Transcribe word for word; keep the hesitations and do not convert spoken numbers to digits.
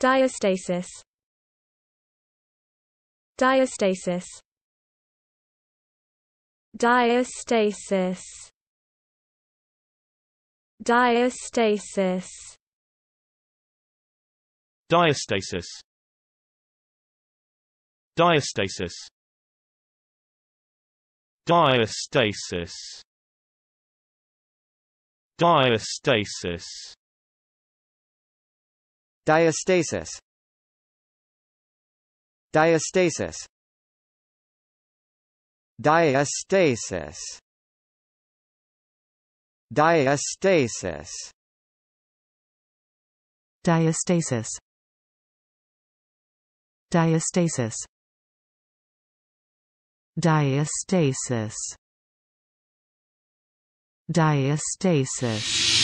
Diastasis. Diastasis. Diastasis. Diastasis. Diastasis. Diastasis. Diastasis. Diastasis. Diastasis. Diastasis. Diastasis. Diastasis. Diastasis. Diastasis. Diastasis. Diastasis.